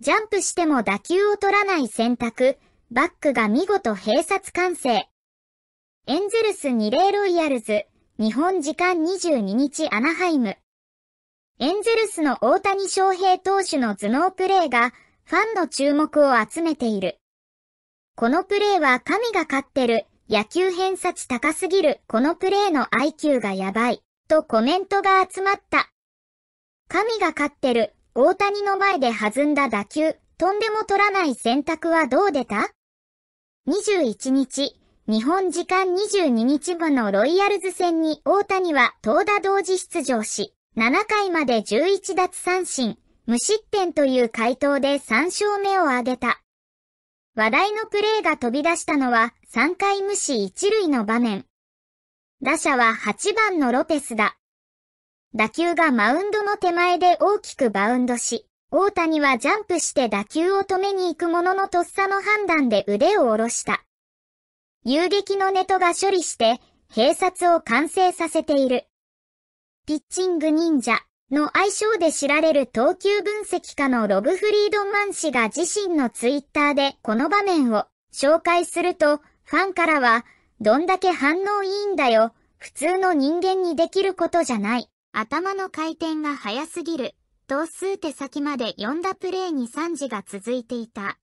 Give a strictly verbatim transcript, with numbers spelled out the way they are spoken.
ジャンプしても打球を取らない選択、バックが見事併殺完成。エンゼルスにたいゼロロイヤルズ、日本時間にじゅうににちアナハイム。エンゼルスの大谷翔平投手の頭脳プレーがファンの注目を集めている。このプレーは神が勝ってる、野球偏差値高すぎる、このプレーの アイキュー がやばい、とコメントが集まった。神が勝ってる、大谷の前で弾んだ打球、とんでも取らない選択はどう出た？ にじゅういちにち、日本時間にじゅうににちごのロイヤルズ戦に大谷は投打同時出場し、ななかいまでじゅういちだつさんしん、無失点という快投でさんしょうめを挙げた。話題のプレーが飛び出したのはさんかい無視一塁の場面。打者ははちばんのロペスだ。打球がマウンドの手前で大きくバウンドし、大谷はジャンプして打球を止めに行くもののとっさの判断で腕を下ろした。遊撃のネトが処理して、併殺を完成させている。ピッチング忍者の愛称で知られる投球分析家のロブ・フリードマン氏が自身のツイッターでこの場面を紹介すると、ファンからは、どんだけ反応いいんだよ、普通の人間にできることじゃない。頭の回転が早すぎる、と数手先まで読んだプレーに賛辞が続いていた。